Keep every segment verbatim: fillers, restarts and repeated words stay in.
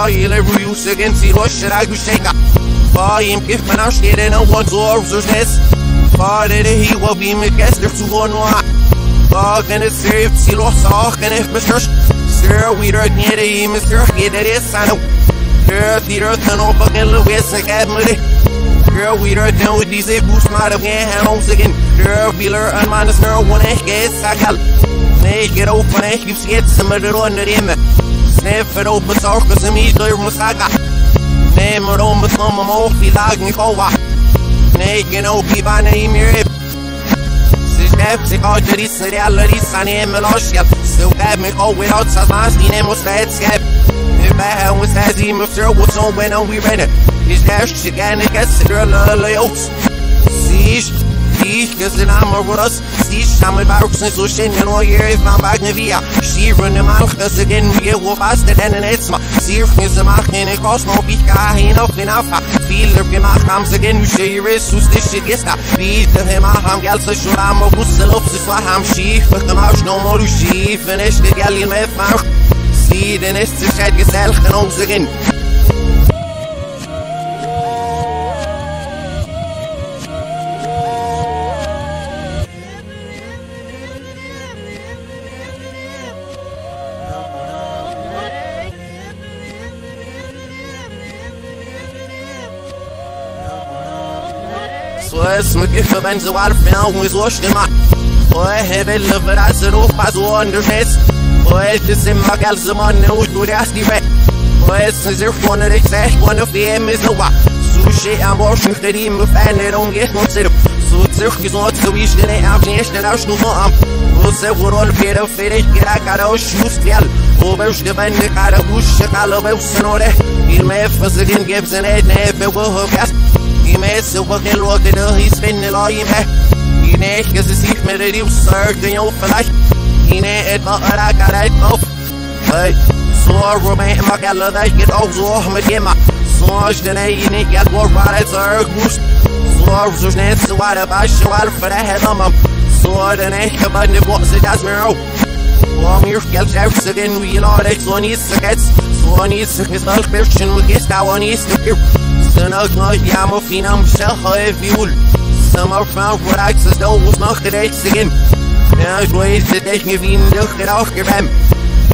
ضايل الريوسك انتي خش راك بالشيكة بايم كيف ما نعمش كده نوض زور وزوج ناس فارد هيوا بيمكاس لفتوغون وعا طاقن السيف تسيلوح ساقن افبشرش سير ويرد نيري مسرح كده ريسانو ثيرثي رثن وباقن لويسك ادمري Girl, we don't know what these are. Boost my up, yeah, and home again. Girl, we learn and minus girl, one egg, yes, I got it. Snake it open, egg, you see it, some of it under them. Sniff it open, talk to some easy, there was I got. Name it on, but some of them all feel like me for what. Snake it open, by name, you're it. She's left, she called to this, and all of this, I name it all, she got. Still got me, call it outside, my skin, and what's that, scab. If I had one, that's him, if there was no when we ran it. Is that she can't get the layoffs? See, she is an armor with us. See, some of our solution, you know, here if my Bagnavia. She run the Malkas again, we will pass the ten and it's my. See, is the Martin and Cosmo Pika, he knocked in Alpha. Feel the Gemach comes again, you say, you is who's this shit is that. Beat the Hemaham Gelsa Shuram of Busselov, this Waham Sheep, but the Marsh no more she finished the Gallian Mefmark. See, the next is that Gesell and Oaks again. اسمك كيف بنزل وعارف ناوي زوش جماعة وهبل فراس روح بعزو اندرنس وهتسم مجال زمان نوش ودي اسدي فات واسم زرف وانا ريساش وانا في ام زوع سوشي امبوش مختليم فانا رونجي مصرف سوت زرف كيزوات سويش جناي عبنيش نراش نوام وزورون فيرو فيريش كراك عراوش يوستيال وبوش جبانك عراوش شقالو بوسنوره الميف فزقين جبزنات نافي وهو كاس Mess up again, look at her, he's spending all your back. He neck is a sick man, he was circling your flash. He neck, but I got that off. But so I remain my gala that get off, so I'm a gamma. So I should not even get what right as a goose. So I was next to what I show out for that head on my. So I didn't ask about the box, it does me out. Well, I'm your catch out again, we know that's one is the cats. So I need to get a question, we guess that one is the people. Not much yammer phenom shall have fuel. Summer found what access though was not the next again. Now it weighs the deck of him, look at off your bam.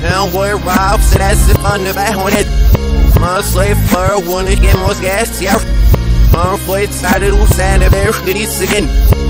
Now we're wild, so that's the fun of that one. My slave fur one again was gas, yeah. Our flight started with Santa Bear, it is again.